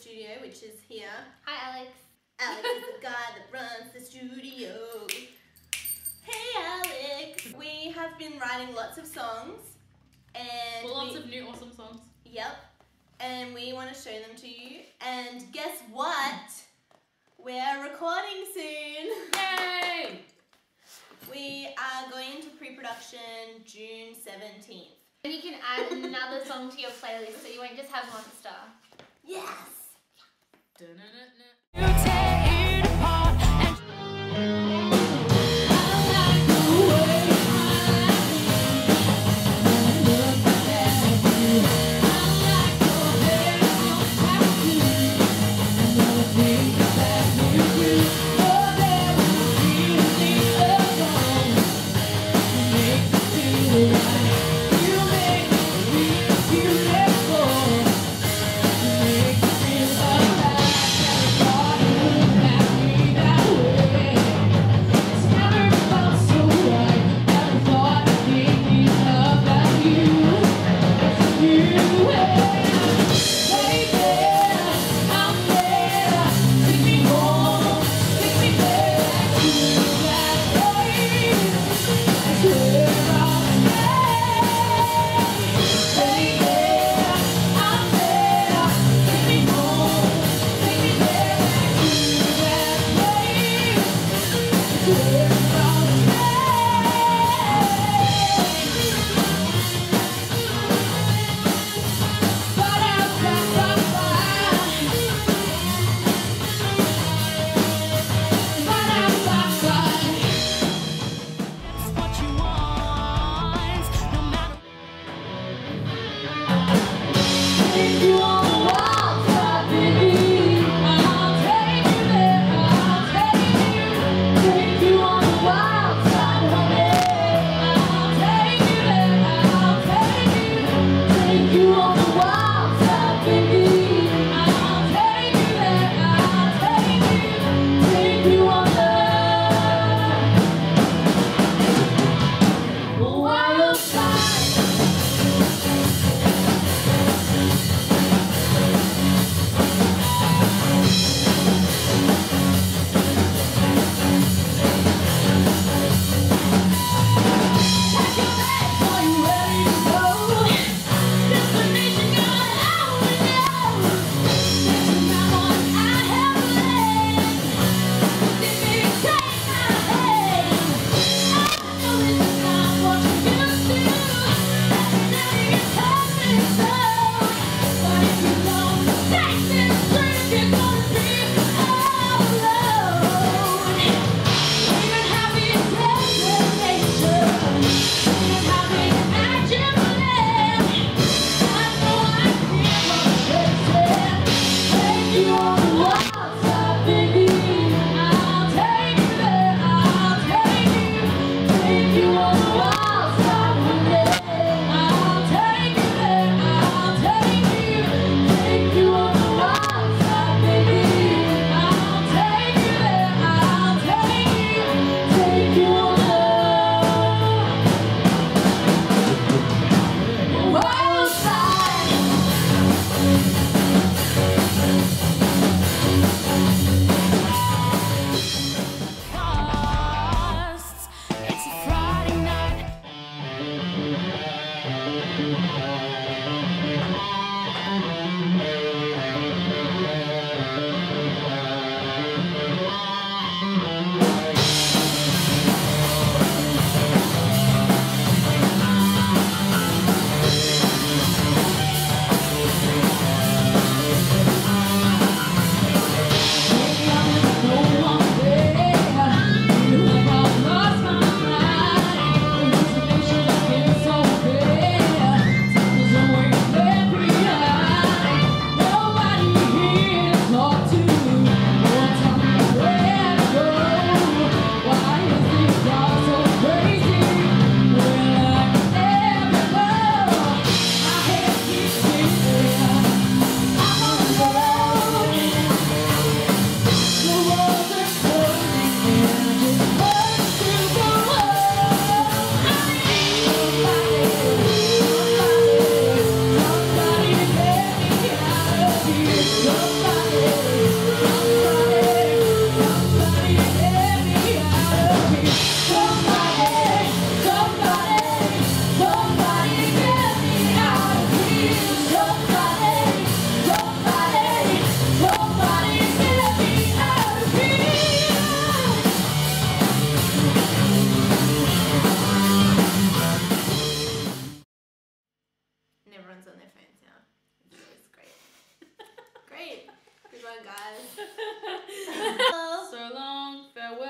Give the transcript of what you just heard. Studio, which is here. Hi, Alex. Alex is the guy that runs the studio. Hey, Alex. We have been writing lots of songs, and lots of new awesome songs. Yep. And we want to show them to you. And guess what? We're recording soon. Yay! We are going into pre-production June 17th. And you can add another song to your playlist, so you won't just have Monster. Yes! You tear it apart and I like the way I look at you. I like the way I do. And nothing that you do will never leave me alone. You make me feel right. You make me feel beautiful. We'll be right back. everyone, guys. So long, farewell.